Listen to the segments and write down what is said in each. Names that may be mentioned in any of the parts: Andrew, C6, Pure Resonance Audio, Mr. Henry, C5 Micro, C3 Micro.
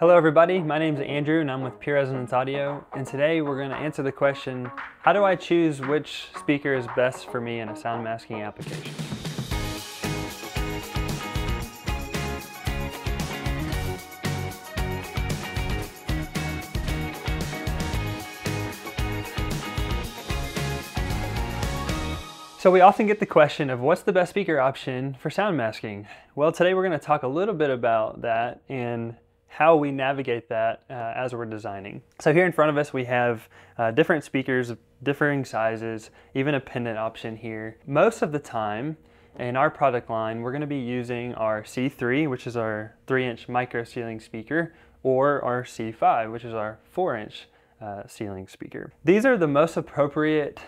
Hello everybody, my name is Andrew and I'm with Pure Resonance Audio, and today we're going to answer the question, how do I choose which speaker is best for me in a sound masking application? So we often get the question of what's the best speaker option for sound masking? Well, today we're going to talk a little bit about that and how we navigate that as we're designing. So here in front of us we have different speakers of differing sizes, even a pendant option here. Most of the time in our product line we're going to be using our C3, which is our 3-inch micro ceiling speaker, or our C5, which is our 4-inch ceiling speaker. These are the most appropriate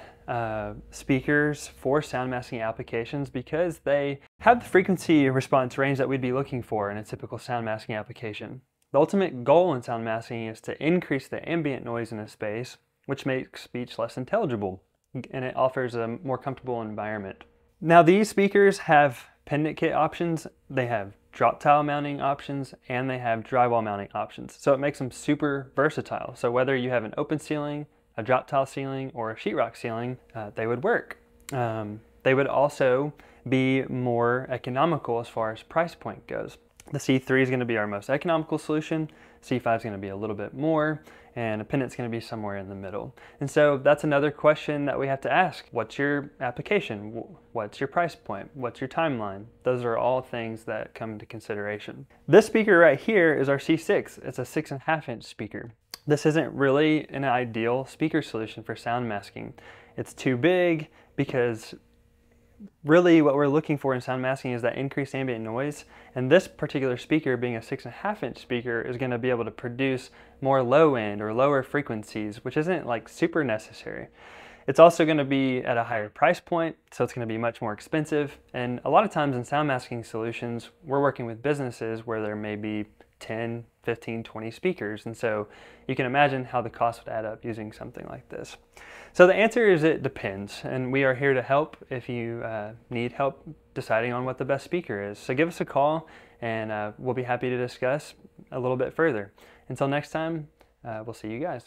speakers for sound masking applications because they have the frequency response range that we'd be looking for in a typical sound masking application. The ultimate goal in sound masking is to increase the ambient noise in a space, which makes speech less intelligible, and it offers a more comfortable environment. Now these speakers have pendant kit options, they have drop tile mounting options, and they have drywall mounting options. So it makes them super versatile. So whether you have an open ceiling, a drop tile ceiling, or a sheetrock ceiling, they would work. They would also be more economical as far as price point goes. The C3 is going to be our most economical solution, C5 is going to be a little bit more, and a pendant's going to be somewhere in the middle. And so that's another question that we have to ask. What's your application? What's your price point? What's your timeline? Those are all things that come into consideration. This speaker right here is our C6. It's a 6.5-inch speaker. This isn't really an ideal speaker solution for sound masking. It's too big because really what we're looking for in sound masking is that increased ambient noise, and this particular speaker, being a 6.5-inch speaker, is going to be able to produce more low end or lower frequencies, which isn't like super necessary. It's also going to be at a higher price point, so it's going to be much more expensive, and a lot of times in sound masking solutions we're working with businesses where there may be 10, 15, 20 speakers, and so you can imagine how the cost would add up using something like this. So the answer is it depends, and we are here to help if you need help deciding on what the best speaker is. So give us a call and we'll be happy to discuss a little bit further. Until next time, we'll see you guys.